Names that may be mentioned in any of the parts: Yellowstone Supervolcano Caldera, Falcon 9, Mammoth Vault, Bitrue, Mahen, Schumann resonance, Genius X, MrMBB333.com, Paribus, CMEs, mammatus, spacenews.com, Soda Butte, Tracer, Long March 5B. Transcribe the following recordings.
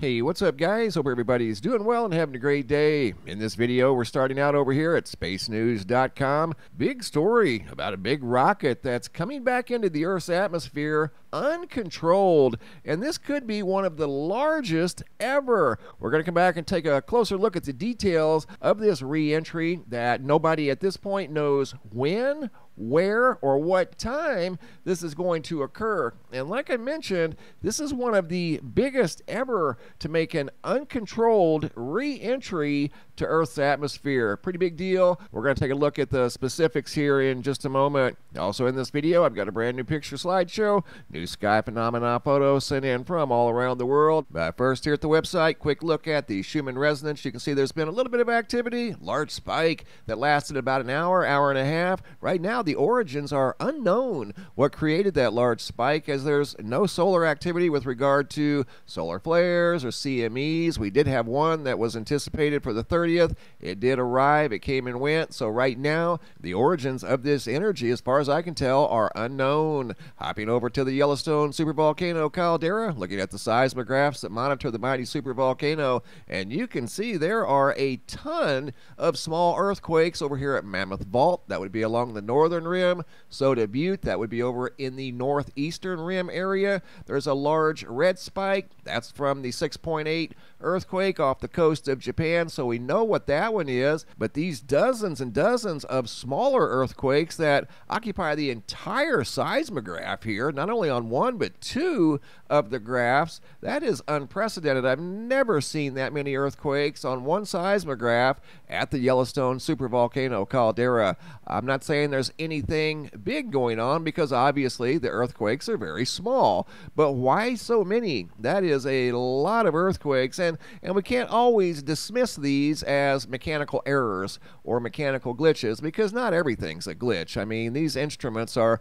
Hey, what's up, guys? Hope everybody's doing well and having a great day. In this video, we're starting out over here at spacenews.com. Big story about a big rocket that's coming back into the Earth's atmosphere uncontrolled, and this could be one of the largest ever. We're going to come back and take a closer look at the details of this re-entry that nobody at this point knows when, where, or what time this is going to occur. And like I mentioned, this is one of the biggest ever to make an uncontrolled re-entry to Earth's atmosphere. Pretty big deal. We're going to take a look at the specifics here in just a moment. Also in this video, I've got a brand new picture slideshow, new sky phenomena photos sent in from all around the world. But first, here at the website, quick look at the Schumann resonance. You can see there's been a little bit of activity, large spike that lasted about an hour, hour and a half. Right now, the origins are unknown. What created that large spike, as there's no solar activity with regard to solar flares or CMEs. We did have one that was anticipated for the 30th. It did arrive. It came and went. So right now, the origins of this energy, as far as I can tell, are unknown. Hopping over to the Yellowstone Supervolcano Caldera, looking at the seismographs that monitor the mighty supervolcano, and you can see there are a ton of small earthquakes over here at Mammoth Vault. That would be along the northern rim. Soda Butte, that would be over in the northeastern rim area. There's a large red spike. That's from the 6.8 earthquake off the coast of Japan, so we know what that one is. But these dozens and dozens of smaller earthquakes that occupy the entire seismograph here, not only on one but two of the graphs, that is unprecedented. I've never seen that many earthquakes on one seismograph at the Yellowstone Supervolcano Caldera. I'm not saying there's anything big going on, because obviously the earthquakes are very small, but why so many? That is a lot of earthquakes, and we can't always dismiss these as mechanical errors or mechanical glitches, because not everything's a glitch. I mean, these instruments are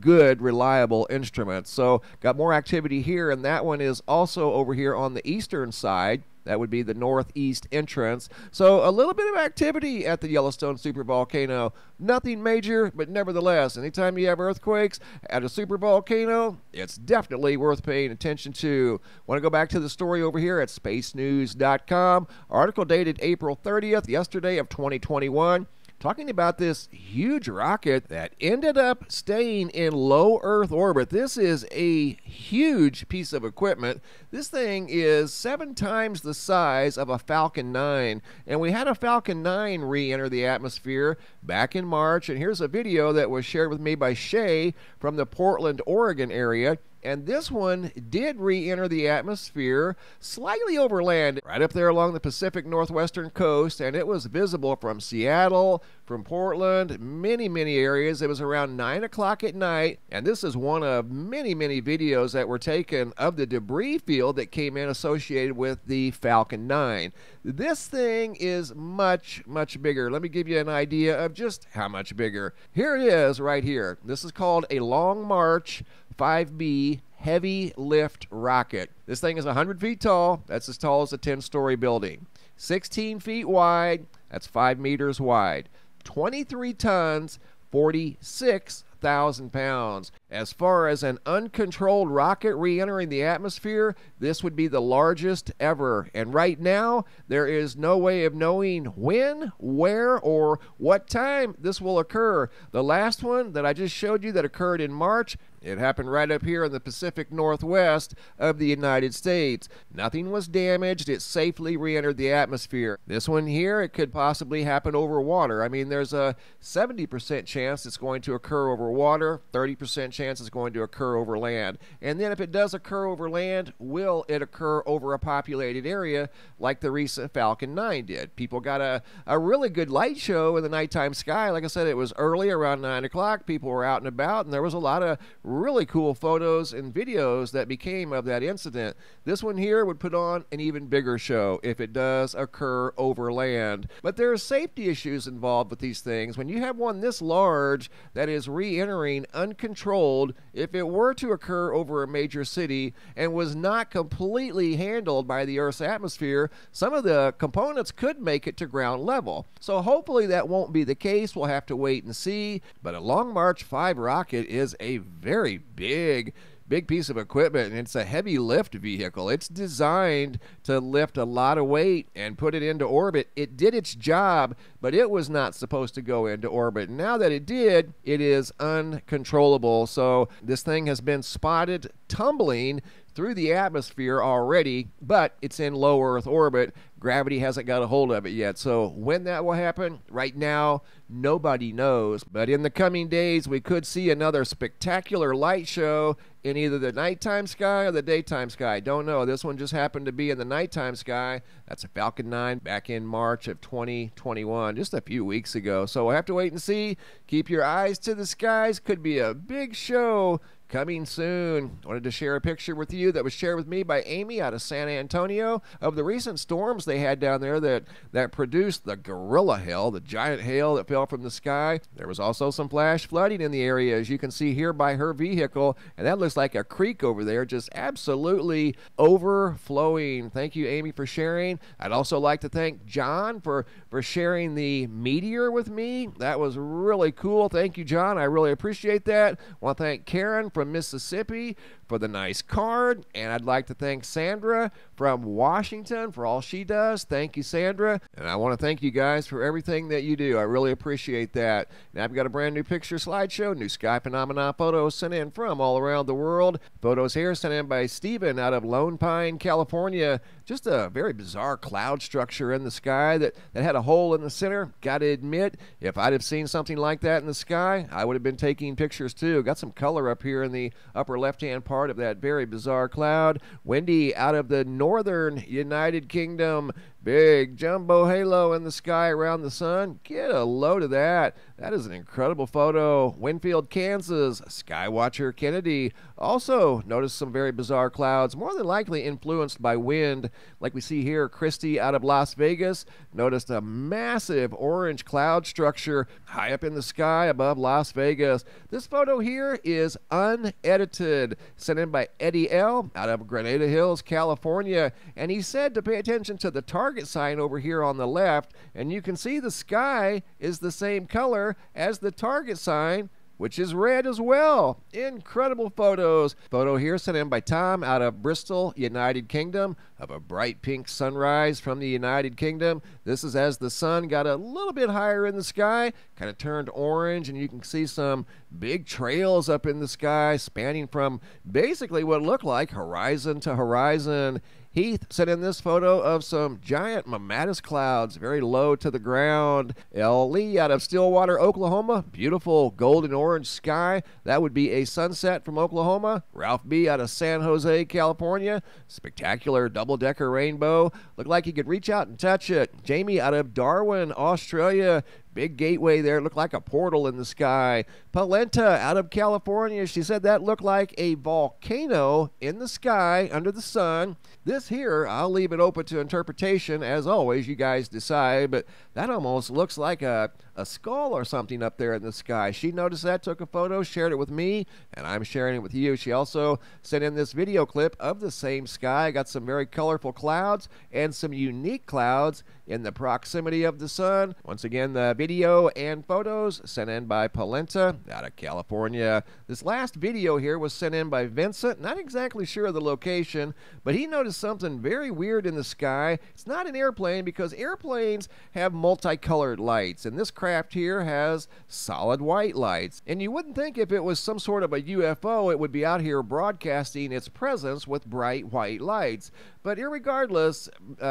good, reliable instruments. So got more activity here, and that one is also over here on the eastern side. That would be the northeast entrance. So a little bit of activity at the Yellowstone Supervolcano. Nothing major, but nevertheless, anytime you have earthquakes at a supervolcano, it's definitely worth paying attention to. Want to go back to the story over here at spacenews.com. Article dated April 30th, yesterday of 2021. Talking about this huge rocket that ended up staying in low Earth orbit. This is a huge piece of equipment. This thing is 7 times the size of a Falcon 9. And we had a Falcon 9 re-enter the atmosphere back in March. And here's a video that was shared with me by Shay from the Portland, Oregon area. And this one did re-enter the atmosphere slightly over land, right up there along the Pacific northwestern coast, and it was visible from Seattle, from Portland, many areas. It was around 9 o'clock at night, and this is one of many videos that were taken of the debris field that came in associated with the Falcon 9. This thing is much bigger. Let me give you an idea of just how much bigger. Here it is right here. This is called a Long March 5B heavy lift rocket. This thing is 100 feet tall. That's as tall as a 10-story building. 16 feet wide. That's 5 meters wide. 23 tons, 46,000 pounds. As far as an uncontrolled rocket re-entering the atmosphere, this would be the largest ever. And right now, there is no way of knowing when, where, or what time this will occur. The last one that I just showed you that occurred in March, it happened right up here in the Pacific Northwest of the United States. Nothing was damaged. It safely re-entered the atmosphere. This one here, it could possibly happen over water. I mean, there's a 70% chance it's going to occur over water, 30% chance it's going to occur over land. And then if it does occur over land, will it occur over a populated area like the recent Falcon 9 did? People got a really good light show in the nighttime sky. Like I said, it was early, around 9 o'clock. People were out and about, and there was a lot of really cool photos and videos that became of that incident. This one here would put on an even bigger show if it does occur over land. But there are safety issues involved with these things. When you have one this large that is re-entering uncontrolled, if it were to occur over a major city and was not completely handled by the Earth's atmosphere, some of the components could make it to ground level. So hopefully that won't be the case. We'll have to wait and see. But a Long March 5 rocket is a very big big piece of equipment, and it's a heavy lift vehicle. It's designed to lift a lot of weight and put it into orbit. It did its job, but it was not supposed to go into orbit. Now that it did, it is uncontrollable. So this thing has been spotted tumbling through the atmosphere already, but it's in low Earth orbit. Gravity hasn't got a hold of it yet. So when that will happen, right now, nobody knows. But in the coming days, we could see another spectacular light show in either the nighttime sky or the daytime sky. Don't know. This one just happened to be in the nighttime sky. That's a Falcon 9 back in March of 2021, just a few weeks ago. So we'll have to wait and see. Keep your eyes to the skies. Could be a big show coming soon. I wanted to share a picture with you that was shared with me by Amy out of San Antonio of the recent storms they had down there that produced the gorilla hail, the giant hail that fell from the sky. There was also some flash flooding in the area, as you can see here by her vehicle, and that looks like a creek over there, just absolutely overflowing. Thank you, Amy, for sharing. I'd also like to thank John for sharing the meteor with me. That was really cool. Thank you, John. I really appreciate that. I want to thank Karen for Mississippi for the nice card, and I'd like to thank Sandra from Washington for all she does. Thank you, Sandra. And I want to thank you guys for everything that you do. I really appreciate that. Now I've got a brand new picture slideshow, new sky phenomena photos sent in from all around the world. Photos here sent in by Steven out of Lone Pine, California. Just a very bizarre cloud structure in the sky that had a hole in the center. Gotta admit, if I'd have seen something like that in the sky, I would have been taking pictures too. Got some color up here in the upper left-hand part of that very bizarre cloud. Wendy out of the northern United Kingdom. Big jumbo halo in the sky around the sun. Get a load of that. That is an incredible photo. Winfield, Kansas, Skywatcher Kennedy also noticed some very bizarre clouds, more than likely influenced by wind. Like we see here, Christy out of Las Vegas noticed a massive orange cloud structure high up in the sky above Las Vegas. This photo here is unedited, sent in by Eddie L. out of Granada Hills, California, and he said to pay attention to the target sign over here on the left, and you can see the sky is the same color as the target sign, which is red as well. Incredible photos. Photo here sent in by Tom out of Bristol, United Kingdom, of a bright pink sunrise from the United Kingdom. This is as the sun got a little bit higher in the sky, kind of turned orange, and you can see some big trails up in the sky spanning from basically what looked like horizon to horizon. Heath sent in this photo of some giant mammatus clouds, very low to the ground. L. Lee out of Stillwater, Oklahoma, beautiful golden orange sky. That would be a sunset from Oklahoma. Ralph B. out of San Jose, California, spectacular double-decker rainbow. Looked like he could reach out and touch it. Jamie out of Darwin, Australia, big gateway there. It looked like a portal in the sky. Polenta out of California. She said that looked like a volcano in the sky under the sun. This here, I'll leave it open to interpretation. As always, you guys decide, but that almost looks like a skull or something up there in the sky. She noticed that, took a photo, shared it with me, and I'm sharing it with you. She also sent in this video clip of the same sky. Got some very colorful clouds and some unique clouds in the proximity of the sun. Once again, the video and photos sent in by Polenta out of California. This last video here was sent in by Vincent. Not exactly sure of the location, but he noticed something very weird in the sky. It's not an airplane, because airplanes have multicolored lights, and this craft here has solid white lights. And you wouldn't think if it was some sort of a UFO, it would be out here broadcasting its presence with bright white lights. But irregardless,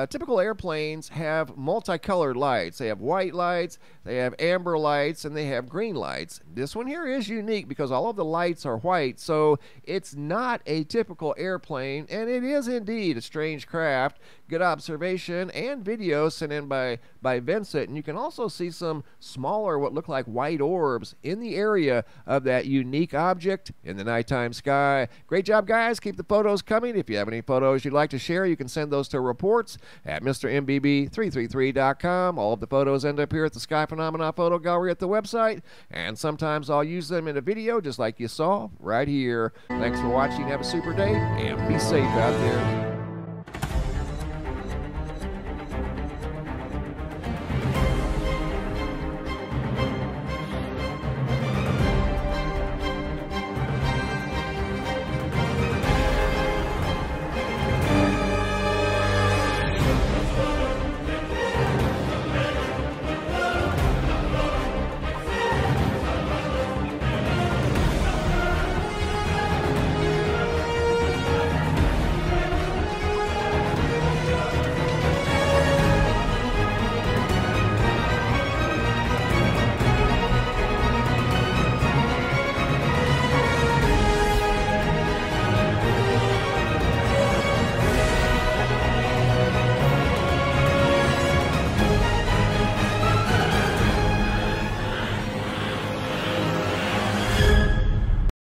typical airplanes have multicolored lights. They have white lights, they have amber lights, and they have green lights. This one here is unique because all of the lights are white, so it's not a typical airplane, and it is indeed a strange craft. Good observation and video sent in by Vincent, and you can also see some smaller, what look like white orbs in the area of that unique object in the nighttime sky. Great job, guys. Keep the photos coming. If you have any photos you'd like to share, you can send those to reports at MrMBB333.com. All of the photos end up here at the Sky Phenomena Photo Gallery at the website, and sometimes I'll use them in a video just like you saw right here. Thanks for watching. Have a super day, and be safe out there.